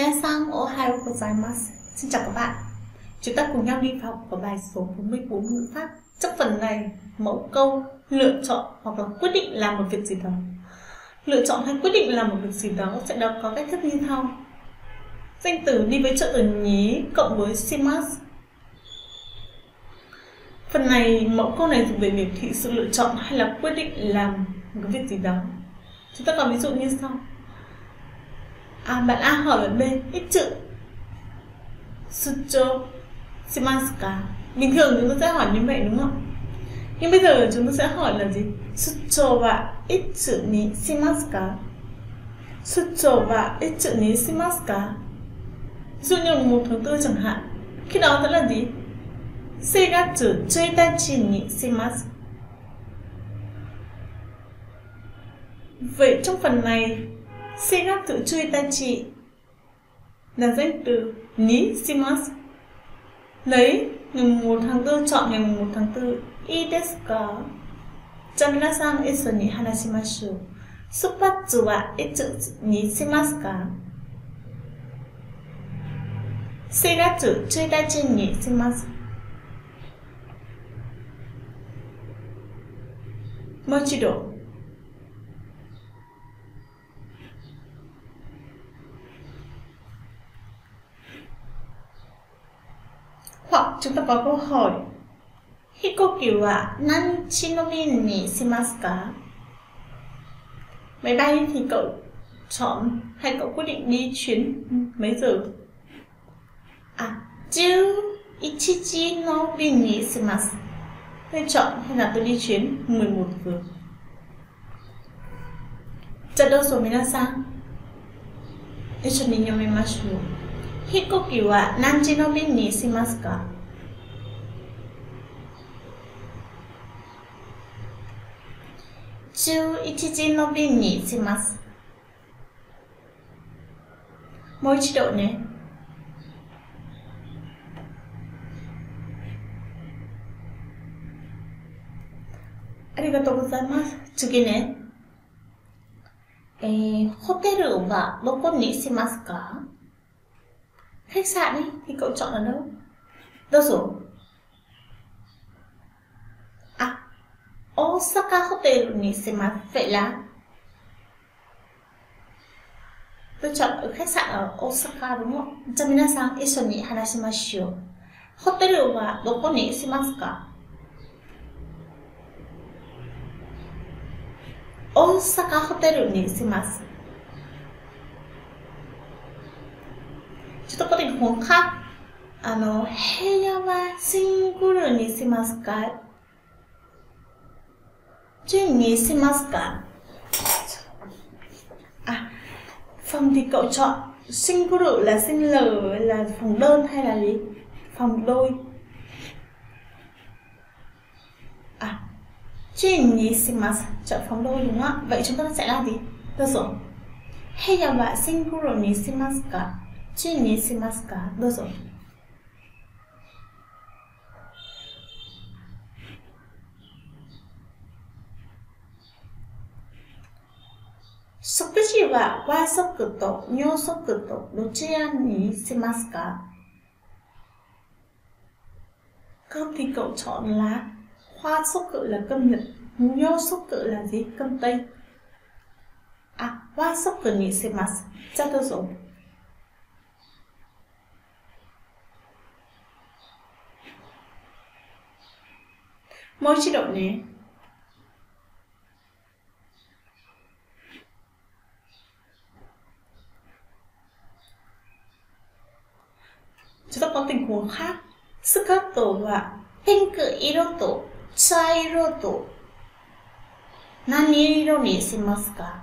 Minasang ohayo gozaimasu. Xin chào các bạn. Chúng ta cùng nhau đi học vào bài số 44 ngữ pháp. Trong phần này, mẫu câu lựa chọn hoặc là quyết định làm một việc gì đó. Lựa chọn hay quyết định làm một việc gì đó sẽ được có cách thức như sau. Danh từ đi với trợ từ nhí cộng với shimasu. Phần này, mẫu câu này dùng để biểu thị sự lựa chọn hay là quyết định làm một việc gì đó. Chúng ta có ví dụ như sau. Bạn A hỏi bạn B, ít chữ Sucho shimasu ka. Bình thường chúng ta sẽ hỏi như vậy đúng không? Nhưng bây giờ chúng ta sẽ hỏi là gì? Sucho wa ichu ni shimasu ka. Sucho wa ichu ni shimasu ka. Ví dụ như 1/4 chẳng hạn. Khi đó sẽ là gì? Seigatsu chuitachi ni shimasu. Vậy trong phần này, Seigatsu chuitachi là danh từ ni shimasu. Lấy ngày 1/4, chọn ngày 1/4. Ii desu ka? Minasan issho ni hanashimashu. Suppatsu wa ichu ni shimasu ka? Seigatsu chuitachi ni shimasu. Mochido. Hoặc chúng ta có câu hỏi Hikoki wa nanchi no bin ni shimasu ka? Máy bay thì cậu chọn hay cậu quyết định đi chuyến mấy giờ? Juichichi no bin ni shimasu. Tôi chọn hay là tôi đi chuyến 11 giờ. Chadou so minasan issho ni yomimashu. Hikoki wa nanchi no bin ni shimasu ka? Juichichi no bin ni shimasu. Moichido ne. Arigatou gozaimasu. Tsugi ne. ホテルはどこにしますか? Khách sạn ấy, thì cậu chọn ở đâu? Đâu rồi? Osaka Hotel ni shimasu. Vậy là tôi chọn ở khách sạn ở Osaka đúng không? Dạ, minasan issho ni hanashimashu. Hotel wa doko ni shimasu ka? Osaka Hotel ni shimasu. Chúng ta có tình huống khác. Heya wa single ni shimasu ka? Jun ni shimasu ka? Phòng thì cậu chọn single là single là phòng đơn hay là gì? Phòng đôi. Jun ni shimasu, chọn phòng đôi đúng không? Vậy chúng ta sẽ làm gì? Được rồi. Heya wa single ni shimasu ka? Jun ni shimasu ka? Được rồi. Sokuji wa wasoku to nyosoku to dochira ni shimasu ka? Cơm thì cậu chọn là wasoku là cơm Nhật, nyosoku là gì? Cơm Tây. Wasoku ni shimasu. Chắc tôi rồi. Moichido ne. Chúng ta có tình huống khác. Sukato wa pink iro to chairo to nani iro ni shimasu ka?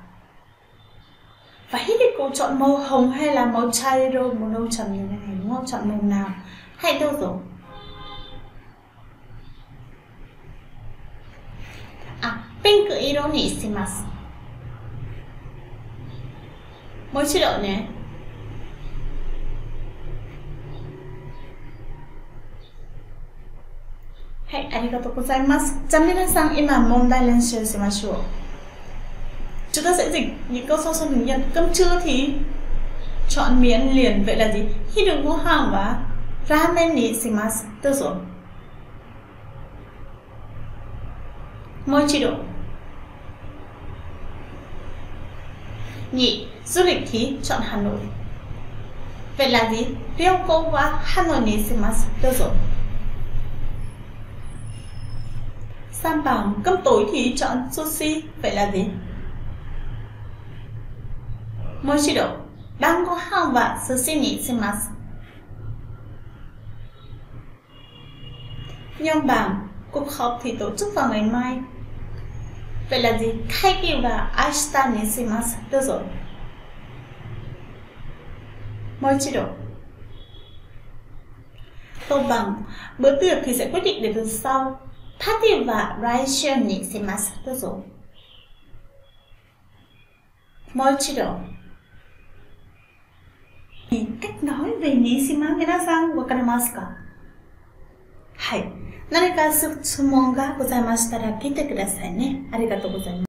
Và hít thì cô chọn màu hồng hay là màu chairo, màu nâu trầm như thế này đúng không? Chọn màu nào? Hay đâu rồi? Pink iro ni shimasu. Moichido ne. Hey, arigatou gozaimasu. Minasan, ima mondai renshū shimashou. Chúng ta sẽ dịch những câu sau sang tiếng Nhật. Cơm trưa thì chọn miếng liền. Vậy là gì? Hidung của hàng và ramen ni shimasu. Được rồi. Moichido. Nhị, du lịch thì chọn Hà Nội. Vậy là gì? Ryoko wa Hanoi ni shimasu. Được rồi. Sam bảng cơm tối thì chọn sushi. Vậy là gì? Moichido. Bangohan wa sushi ni shimasu. Nhóm bảng cuộc họp thì tổ chức vào ngày mai. Vậy là gì? Kaigi wa ashita ni shimasu. Được rồi. Moichido. Tô bằng bữa tiệc thì sẽ quyết định để tuần sau. Party và raishu ni shimasu. Được rồi. Moichido. Cách nói về ni shimasu minasan wakarimasu ka? Hai. 何か質問がございましたら聞いてくださいね。ありがとうございます。